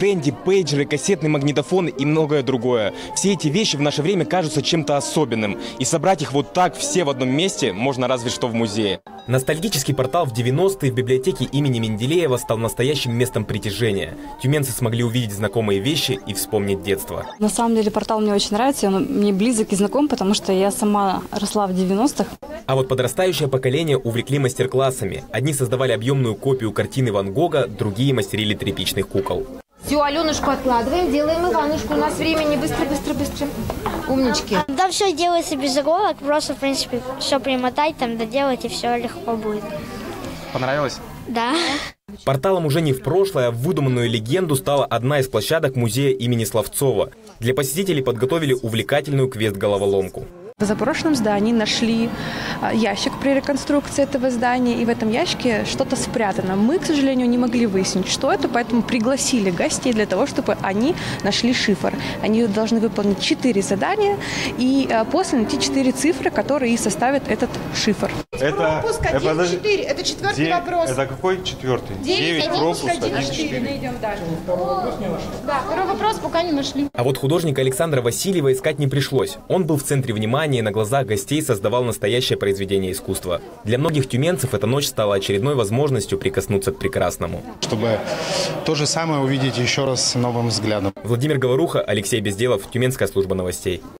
Дэнди, пейджеры, кассетные магнитофоны и многое другое. Все эти вещи в наше время кажутся чем-то особенным. И собрать их вот так все в одном месте можно разве что в музее. Ностальгический портал в 90-е в библиотеке имени Менделеева стал настоящим местом притяжения. Тюменцы смогли увидеть знакомые вещи и вспомнить детство. На самом деле портал мне очень нравится, он мне близок и знаком, потому что я сама росла в 90-х. А вот подрастающее поколение увлекли мастер-классами. Одни создавали объемную копию картины Ван Гога, другие мастерили тряпичных кукол. Все, Аленушку откладываем, делаем Иванушку. У нас времени быстро. Умнички. Да, все делается без иголок, просто, в принципе, все примотать, там доделать, и все легко будет. Понравилось? Да. Порталом уже не в прошлое, а в выдуманную легенду стала одна из площадок музея имени Словцова. Для посетителей подготовили увлекательную квест-головоломку. В позапрошлом здании нашли ящик при реконструкции этого здания, и в этом ящике что-то спрятано. Мы, к сожалению, не могли выяснить, что это, поэтому пригласили гостей для того, чтобы они нашли шифр. Они должны выполнить 4 задания и после найти 4 цифры, которые и составят этот шифр. Это пропуск 1-4, это четвертый вопрос. Это какой четвертый? 9 пропуск 1-4. Найдем дальше. Да, второй вопрос пока не нашли. А вот художника Александра Васильева искать не пришлось. Он был в центре внимания. На глазах гостей создавал настоящее произведение искусства. Для многих тюменцев эта ночь стала очередной возможностью прикоснуться к прекрасному. Чтобы то же самое увидеть еще раз с новым взглядом. Владимир Говоруха, Алексей Безделов, Тюменская служба новостей.